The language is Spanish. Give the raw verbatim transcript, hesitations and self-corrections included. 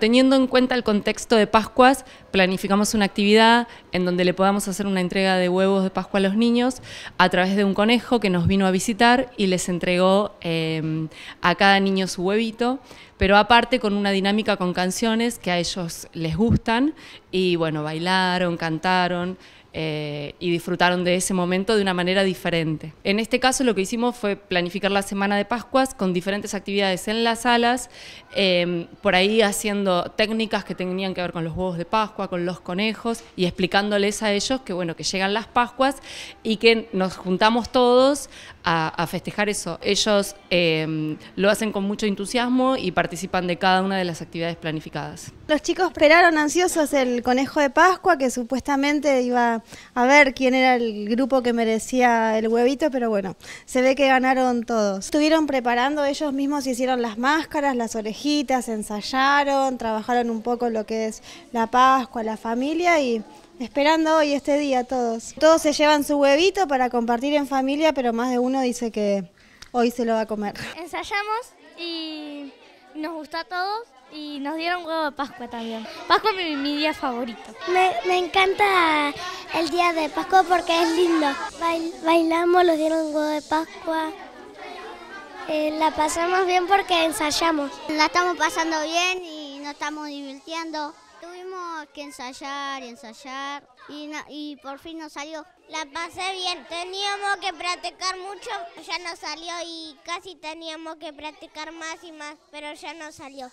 Teniendo en cuenta el contexto de Pascuas, planificamos una actividad en donde le podamos hacer una entrega de huevos de Pascua a los niños a través de un conejo que nos vino a visitar y les entregó eh, a cada niño su huevito, pero aparte con una dinámica con canciones que a ellos les gustan y bueno, bailaron, cantaron eh, y disfrutaron de ese momento de una manera diferente. En este caso lo que hicimos fue planificar la semana de Pascuas con diferentes actividades en las salas, eh, por ahí haciendo técnicas que tenían que ver con los huevos de Pascua, con los conejos y explicándoles a ellos que bueno, que llegan las Pascuas y que nos juntamos todos a, a festejar eso. Ellos eh, lo hacen con mucho entusiasmo y participan de cada una de las actividades planificadas. Los chicos esperaron ansiosos el conejo de Pascua, que supuestamente iba a ver quién era el grupo que merecía el huevito, pero bueno, se ve que ganaron todos. Estuvieron preparando ellos mismos, hicieron las máscaras, las orejitas, ensayaron, trabajaron un poco lo que es la Pascua, la familia y esperando hoy este día todos. Todos se llevan su huevito para compartir en familia, pero más de uno dice que hoy se lo va a comer. Ensayamos y nos gustó a todos y nos dieron huevo de Pascua también. Pascua es mi, mi día favorito. Me, me encanta el día de Pascua porque es lindo. Bail, bailamos, nos dieron huevo de Pascua. Eh, la pasamos bien porque ensayamos. La estamos pasando bien y nos estamos divirtiendo. Tuvimos que ensayar y ensayar y, no, y por fin nos salió. La pasé bien. Teníamos que practicar mucho, ya nos salió y casi teníamos que practicar más y más, pero ya nos salió.